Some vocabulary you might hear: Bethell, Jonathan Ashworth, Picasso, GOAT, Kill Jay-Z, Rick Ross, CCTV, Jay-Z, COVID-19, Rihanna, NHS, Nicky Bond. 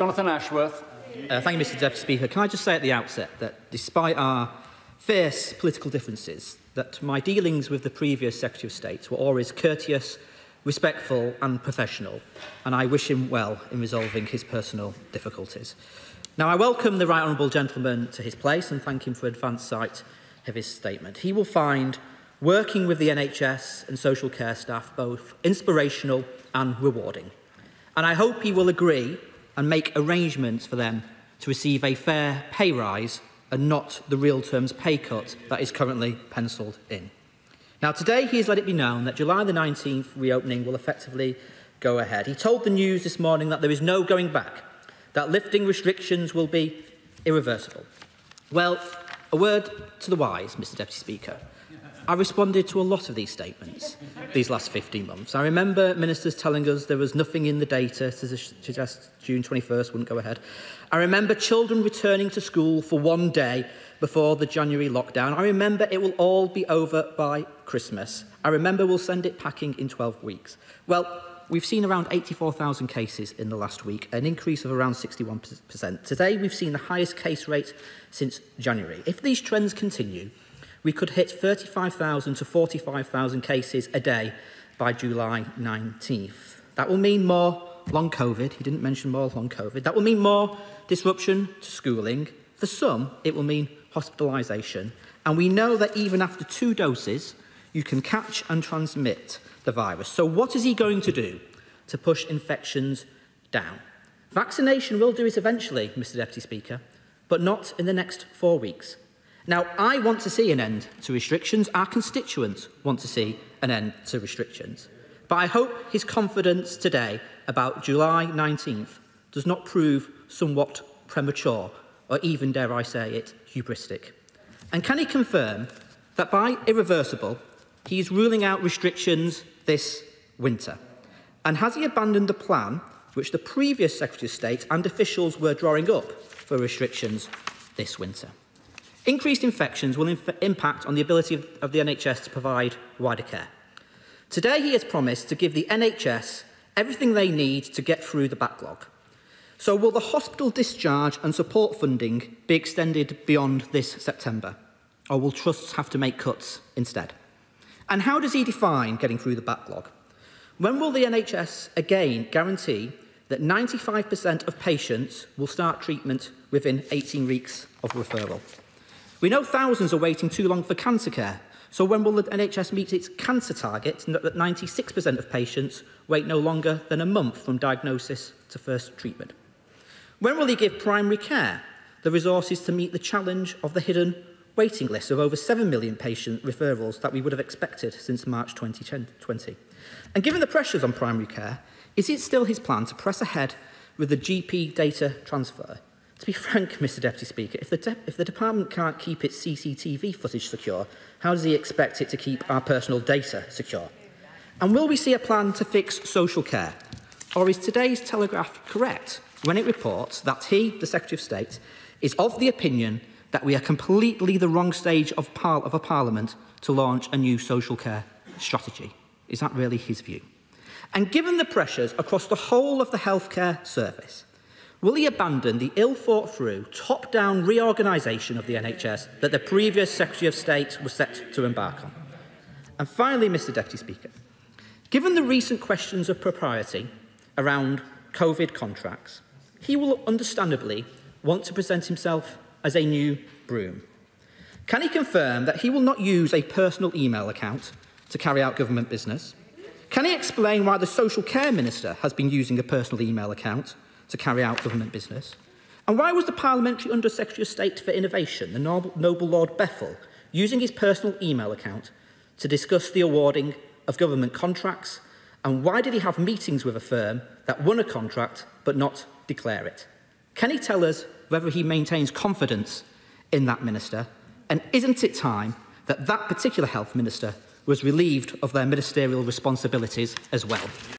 Jonathan Ashworth. Thank you, Mr. Deputy Speaker. Can I just say at the outset that, despite our fierce political differences, that my dealings with the previous Secretary of State were always courteous, respectful and professional, and I wish him well in resolving his personal difficulties. Now, I welcome the Right Honourable Gentleman to his place and thank him for advance sight of his statement. He will find working with the NHS and social care staff both inspirational and rewarding, and I hope he will agree and make arrangements for them to receive a fair pay rise and not the real terms pay cut that is currently pencilled in. Now, today he has let it be known that July the 19th reopening will effectively go ahead. He told the news this morning that there is no going back, that lifting restrictions will be irreversible. Well, a word to the wise, Mr. Deputy Speaker. I responded to a lot of these statements these last 15 months. I remember ministers telling us there was nothing in the data to suggest June 21st wouldn't go ahead. I remember children returning to school for one day before the January lockdown. I remember it will all be over by Christmas. I remember we'll send it packing in 12 weeks. Well, we've seen around 84,000 cases in the last week, an increase of around 61%. Today, we've seen the highest case rate since January. If these trends continue, we could hit 35,000 to 45,000 cases a day by July 19th. That will mean more long COVID. He didn't mention more long COVID. That will mean more disruption to schooling. For some, it will mean hospitalisation. And we know that even after 2 doses, you can catch and transmit the virus. So what is he going to do to push infections down? Vaccination will do it eventually, Mr. Deputy Speaker, but not in the next 4 weeks. Now, I want to see an end to restrictions. Our constituents want to see an end to restrictions. But I hope his confidence today about July 19th does not prove somewhat premature or even, dare I say it, hubristic. And can he confirm that by irreversible, he is ruling out restrictions this winter? And has he abandoned the plan which the previous Secretary of State and officials were drawing up for restrictions this winter? Increased infections will impact on the ability of the NHS to provide wider care. Today, he has promised to give the NHS everything they need to get through the backlog. So will the hospital discharge and support funding be extended beyond this September? Or will trusts have to make cuts instead? And how does he define getting through the backlog? When will the NHS again guarantee that 95% of patients will start treatment within 18 weeks of referral? We know thousands are waiting too long for cancer care, so when will the NHS meet its cancer target that 96% of patients wait no longer than a month from diagnosis to first treatment? When will he give primary care the resources to meet the challenge of the hidden waiting list of over 7 million patient referrals that we would have expected since March 2020? And given the pressures on primary care, is it still his plan to press ahead with the GP data transfer? To be frank, Mr. Deputy Speaker, if the Department can't keep its CCTV footage secure, how does he expect it to keep our personal data secure? And will we see a plan to fix social care? Or is today's Telegraph correct when it reports that he, the Secretary of State, is of the opinion that we are completely the wrong stage of a Parliament to launch a new social care strategy? Is that really his view? And given the pressures across the whole of the healthcare service, will he abandon the ill-thought-through, top-down reorganisation of the NHS that the previous Secretary of State was set to embark on? And finally, Mr. Deputy Speaker, given the recent questions of propriety around COVID contracts, he will understandably want to present himself as a new broom. Can he confirm that he will not use a personal email account to carry out government business? Can he explain why the Social Care Minister has been using a personal email account to carry out government business? And why was the Parliamentary Under-Secretary of State for Innovation, the noble Lord Bethell, using his personal email account to discuss the awarding of government contracts? And why did he have meetings with a firm that won a contract but not declare it? Can he tell us whether he maintains confidence in that minister? And isn't it time that that particular health minister was relieved of their ministerial responsibilities as well?